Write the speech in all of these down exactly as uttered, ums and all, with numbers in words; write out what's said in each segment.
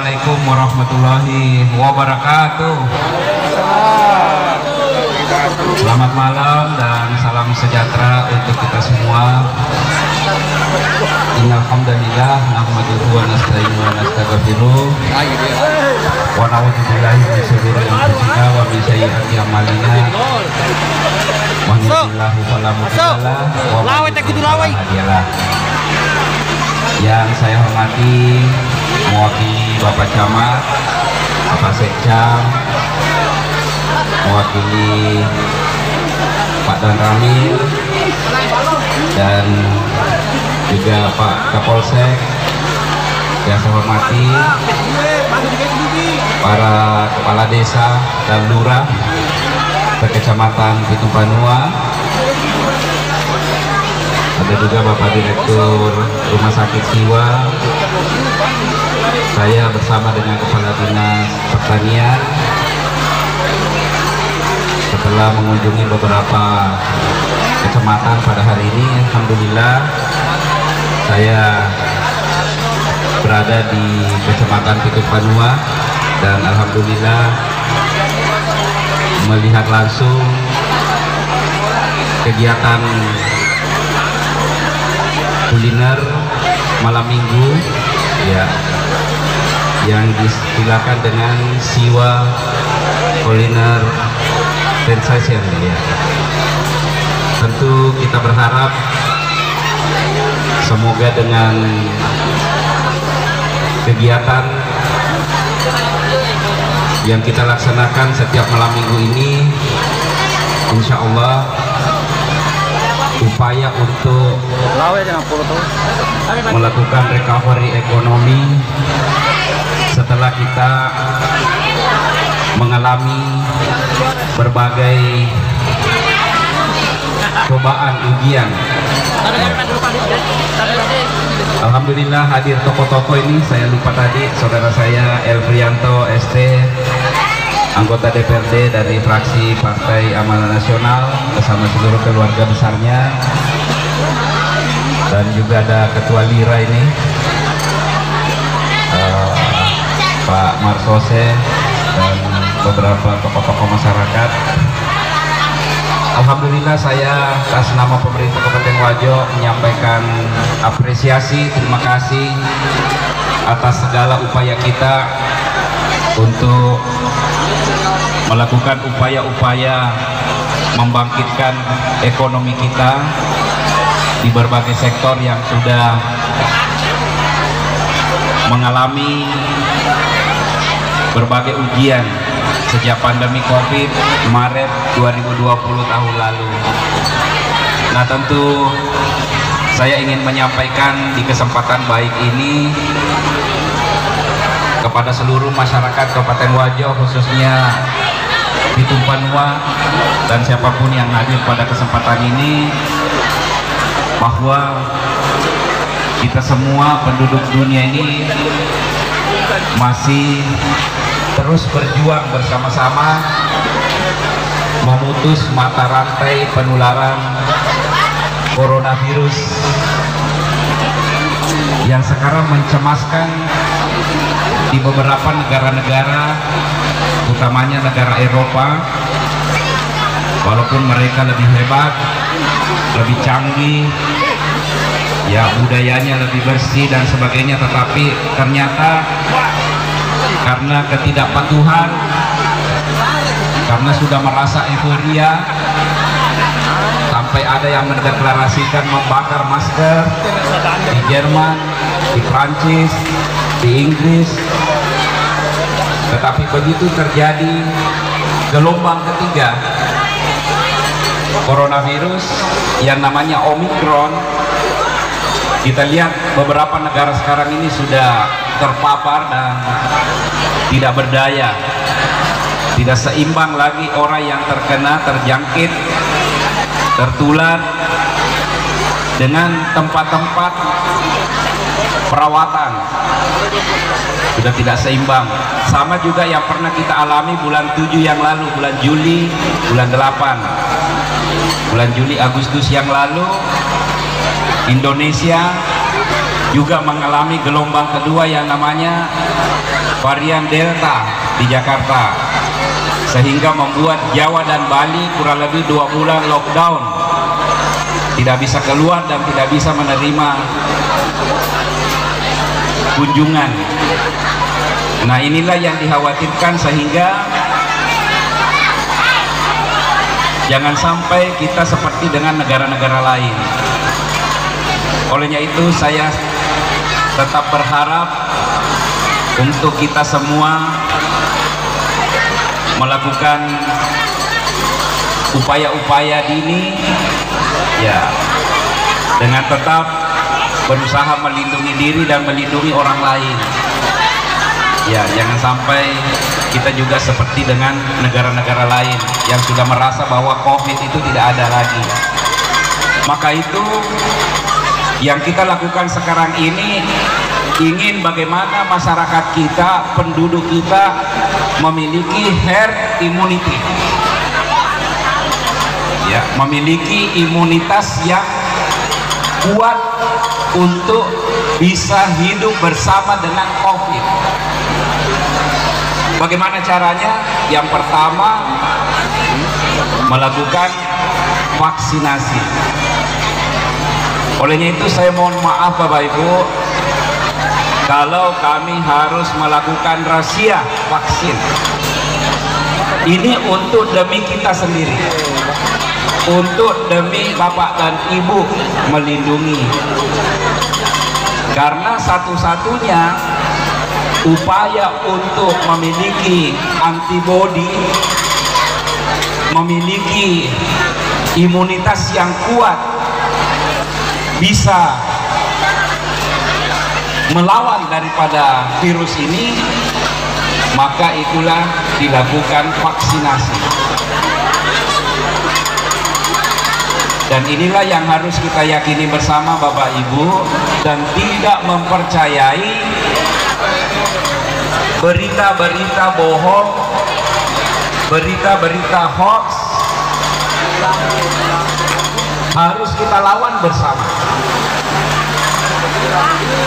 Assalamualaikum warahmatullahi wabarakatuh. Selamat malam dan salam sejahtera untuk kita semua. Alhamdulillah, nahmaduhu wa nasta'inuhu wa nastaghfiruh. Wa na'udzu billahi min syururi anfusina wa min sayyi'ati a'malina. Wahdinillahu fala mudilla lahu wa man yudlil fala hadiya lah. Yang saya hormati mewakili Bapak Camat, Bapak Sekjam, mewakili Pak Don Ramil dan juga Pak Kapolsek, yang saya hormati para kepala desa dan lurah sekecamatan Pitumpanua, ada juga Bapak Direktur Rumah Sakit Siwa. Saya bersama dengan Kepala Dinas Pertanian setelah mengunjungi beberapa kecamatan pada hari ini. Alhamdulillah, saya berada di Kecamatan Pitumpanua dan alhamdulillah melihat langsung kegiatan kuliner malam minggu ya yang disilakan dengan Siwa Kuliner Sensation ya. Tentu kita berharap semoga dengan kegiatan yang kita laksanakan setiap malam minggu ini, insya Allah upaya untuk melakukan recovery ekonomi setelah kita mengalami berbagai cobaan ujian. Alhamdulillah hadir tokoh-tokoh ini, saya lupa tadi saudara saya Elvianto S T, anggota D P R D dari fraksi Partai Amanah Nasional bersama seluruh keluarga besarnya, dan juga ada Ketua Lira ini uh, Pak Marsose dan beberapa tokoh-tokoh masyarakat. Alhamdulillah, saya atas nama pemerintah Kabupaten Wajo menyampaikan apresiasi, terima kasih atas segala upaya kita untuk melakukan upaya-upaya membangkitkan ekonomi kita di berbagai sektor yang sudah mengalami berbagai ujian sejak pandemi COVID Maret dua ribu dua puluh tahun lalu. Nah, tentu saya ingin menyampaikan di kesempatan baik ini kepada seluruh masyarakat Kabupaten Wajo, khususnya Pitumpanua dan siapapun yang hadir pada kesempatan ini, bahwa kita semua penduduk dunia ini masih terus berjuang bersama-sama memutus mata rantai penularan coronavirus yang sekarang mencemaskan di beberapa negara-negara, utamanya negara Eropa. Walaupun mereka lebih hebat, lebih canggih, ya budayanya lebih bersih dan sebagainya, tetapi ternyata karena ketidakpatuhan, karena sudah merasa euforia, sampai ada yang mendeklarasikan membakar masker di Jerman, di Prancis, di Inggris. Tetapi begitu terjadi gelombang ketiga coronavirus yang namanya Omicron, kita lihat beberapa negara sekarang ini sudah terpapar dan tidak berdaya, tidak seimbang lagi. Orang yang terkena, terjangkit, tertular dengan tempat-tempat perawatan sudah tidak seimbang. Sama juga yang pernah kita alami bulan tujuh yang lalu, bulan Juli, bulan delapan, bulan Juli, Agustus yang lalu, Indonesia juga mengalami gelombang kedua yang namanya varian Delta di Jakarta, sehingga membuat Jawa dan Bali kurang lebih dua bulan lockdown, tidak bisa keluar dan tidak bisa menerima kunjungan. Nah, inilah yang dikhawatirkan, sehingga jangan sampai kita seperti dengan negara-negara lain. Olehnya itu saya tetap berharap untuk kita semua melakukan upaya-upaya dini, ya, dengan tetap berusaha melindungi diri dan melindungi orang lain. Ya, jangan sampai kita juga seperti dengan negara-negara lain yang sudah merasa bahwa COVID itu tidak ada lagi. Maka itu yang kita lakukan sekarang ini, ingin bagaimana masyarakat kita, penduduk kita memiliki herd immunity, ya, memiliki imunitas yang kuat untuk bisa hidup bersama dengan COVID. Bagaimana caranya? Yang pertama, melakukan vaksinasi. Olehnya itu saya mohon maaf Bapak Ibu, kalau kami harus melakukan razia vaksin. Ini untuk demi kita sendiri, untuk demi Bapak dan Ibu melindungi. Karena satu-satunya upaya untuk memiliki antibodi, memiliki imunitas yang kuat, bisa melawan daripada virus ini, maka itulah dilakukan vaksinasi. Dan inilah yang harus kita yakini bersama Bapak Ibu, dan tidak mempercayai berita-berita bohong, berita-berita hoax, harus kita lawan bersama.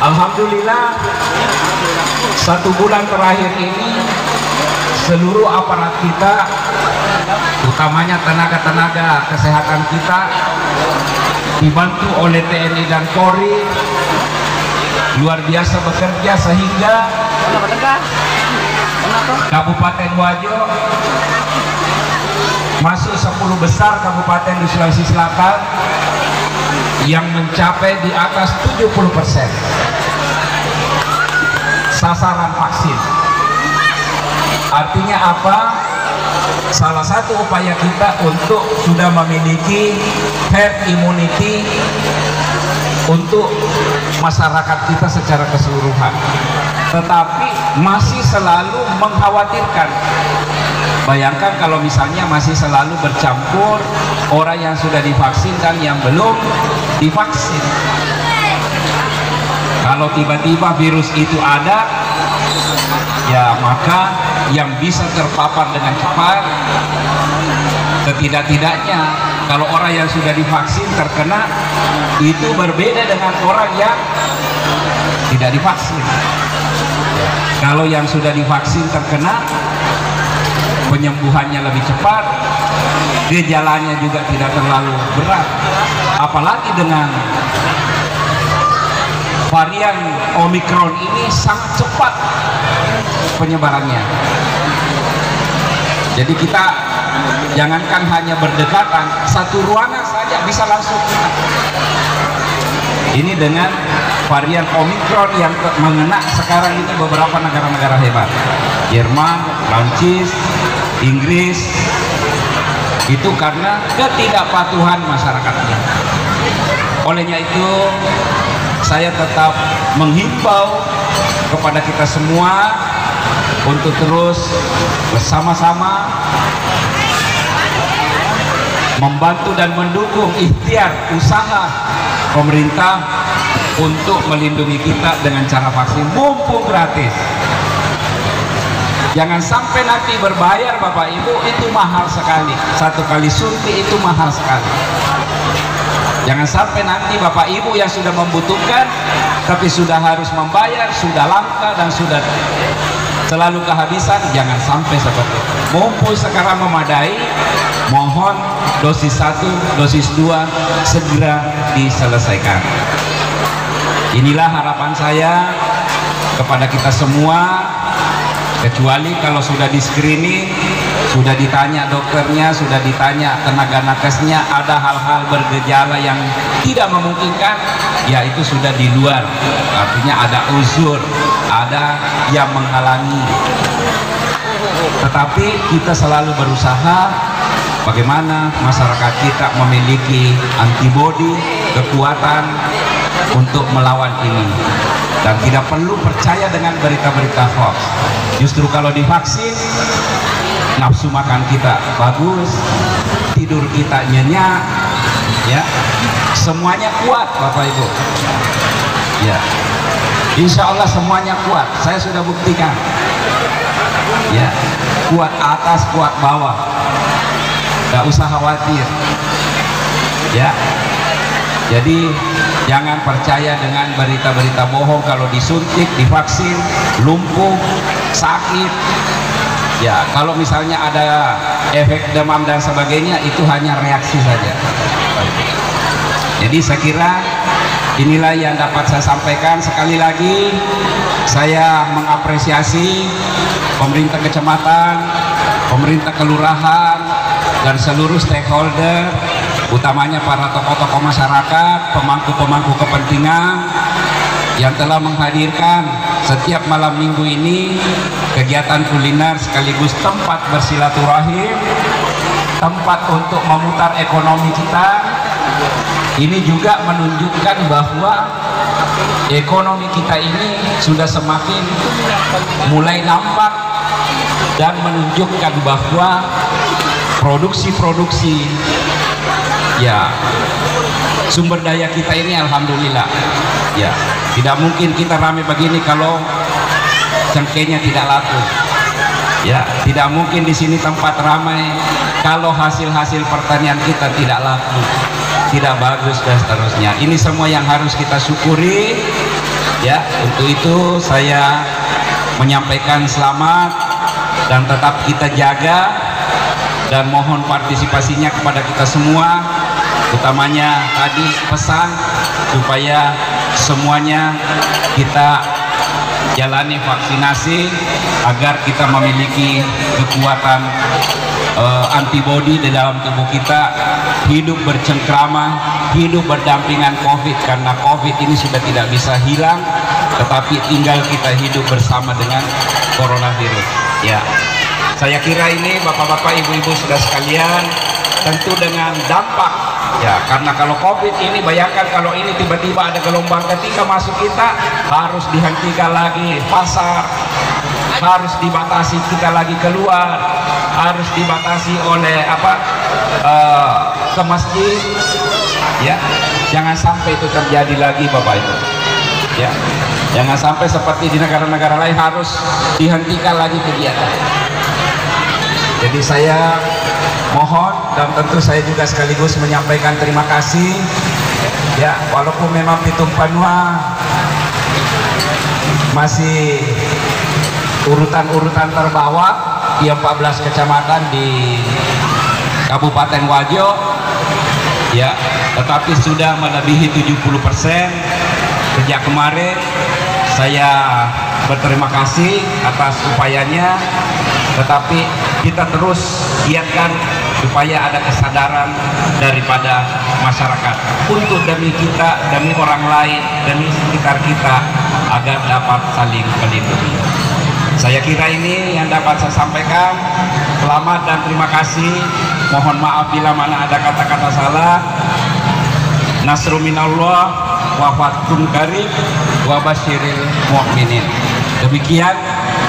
Alhamdulillah, satu bulan terakhir ini seluruh aparat kita, utamanya tenaga-tenaga kesehatan kita, dibantu oleh T N I dan Polri, luar biasa bekerja, sehingga Kabupaten Wajo masuk sepuluh besar kabupaten di Sulawesi Selatan yang mencapai di atas tujuh puluh persen sasaran vaksin. Artinya apa? Salah satu upaya kita untuk sudah memiliki herd immunity untuk masyarakat kita secara keseluruhan. Tetapi masih selalu mengkhawatirkan. Bayangkan kalau misalnya masih selalu bercampur orang yang sudah divaksin dan yang belum divaksin. Kalau tiba-tiba virus itu ada, ya maka yang bisa terpapar dengan cepat, setidak-tidaknya kalau orang yang sudah divaksin terkena, itu berbeda dengan orang yang tidak divaksin. Kalau yang sudah divaksin terkena, penyembuhannya lebih cepat, gejalanya juga tidak terlalu berat. Apalagi dengan varian Omicron ini sangat cepat penyebarannya. Jadi kita jangankan hanya berdekatan, satu ruangan saja bisa langsung. Ini dengan varian Omicron yang mengena sekarang ini beberapa negara-negara hebat, Jerman, Prancis, Inggris, itu karena ketidakpatuhan masyarakatnya. Olehnya itu saya tetap menghimbau kepada kita semua untuk terus bersama-sama membantu dan mendukung ikhtiar usaha pemerintah untuk melindungi kita dengan cara vaksin mumpung gratis. Jangan sampai nanti berbayar Bapak Ibu, itu mahal sekali. Satu kali suntik itu mahal sekali. Jangan sampai nanti Bapak Ibu yang sudah membutuhkan tapi sudah harus membayar, sudah langka dan sudah selalu kehabisan. Jangan sampai seperti itu. Mumpung sekarang memadai, mohon dosis satu, dosis dua segera diselesaikan. Inilah harapan saya kepada kita semua, kecuali kalau sudah di screening, sudah ditanya dokternya, sudah ditanya tenaga nakesnya, ada hal-hal bergejala yang tidak memungkinkan, ya itu sudah di luar, artinya ada uzur, ada yang menghalangi. Tetapi kita selalu berusaha bagaimana masyarakat kita memiliki antibodi, kekuatan untuk melawan ini, dan tidak perlu percaya dengan berita-berita hoax. Justru kalau divaksin, nafsu makan kita bagus, tidur kita nyenyak, ya, semuanya kuat, Bapak Ibu. Ya, insya Allah semuanya kuat. Saya sudah buktikan, ya, kuat atas, kuat bawah, nggak usah khawatir, ya. Jadi jangan percaya dengan berita-berita bohong. Kalau disuntik, divaksin, lumpuh, sakit, ya kalau misalnya ada efek demam dan sebagainya, itu hanya reaksi saja. Jadi saya kira inilah yang dapat saya sampaikan. Sekali lagi saya mengapresiasi pemerintah kecamatan, pemerintah kelurahan, dan seluruh stakeholder, utamanya para tokoh-tokoh masyarakat, pemangku-pemangku kepentingan yang telah menghadirkan setiap malam minggu ini kegiatan kuliner sekaligus tempat bersilaturahim, tempat untuk memutar ekonomi kita. Ini juga menunjukkan bahwa ekonomi kita ini sudah semakin mulai nampak dan menunjukkan bahwa produksi-produksi, ya, sumber daya kita ini alhamdulillah, ya, tidak mungkin kita ramai begini kalau cengkehnya tidak laku, ya, tidak mungkin di sini tempat ramai kalau hasil-hasil pertanian kita tidak laku, tidak bagus dan seterusnya. Ini semua yang harus kita syukuri, ya. Untuk itu saya menyampaikan selamat dan tetap kita jaga, dan mohon partisipasinya kepada kita semua. Utamanya tadi pesan supaya semuanya kita jalani vaksinasi agar kita memiliki kekuatan uh, antibodi di dalam tubuh kita, hidup bercengkrama, hidup berdampingan COVID, karena COVID ini sudah tidak bisa hilang, tetapi tinggal kita hidup bersama dengan coronavirus. Ya, saya kira ini bapak-bapak, ibu-ibu, sudah sekalian, tentu dengan dampak. Ya, karena kalau COVID ini, bayangkan kalau ini tiba-tiba ada gelombang ketika masuk kita, harus dihentikan lagi pasar, harus dibatasi kita lagi keluar, harus dibatasi oleh apa uh, ke masjid, ya. Jangan sampai itu terjadi lagi, Bapak Ibu, ya. Jangan sampai seperti di negara-negara lain harus dihentikan lagi kegiatan. Jadi saya mohon, dan tentu saya juga sekaligus menyampaikan terima kasih, ya, walaupun memang Pitumpanua masih urutan-urutan terbawah di empat belas kecamatan di Kabupaten Wajo, ya, tetapi sudah melebihi tujuh puluh persen sejak kemarin. Saya berterima kasih atas upayanya, tetapi kita terus giatkan supaya ada kesadaran daripada masyarakat untuk demi kita, demi orang lain, demi sekitar kita, agar dapat saling melindungi. Saya kira ini yang dapat saya sampaikan. Selamat dan terima kasih. Mohon maaf bila mana ada kata-kata salah. Nasrul minallah wa fathun qarib wa basyiril mu'minin. Demikian,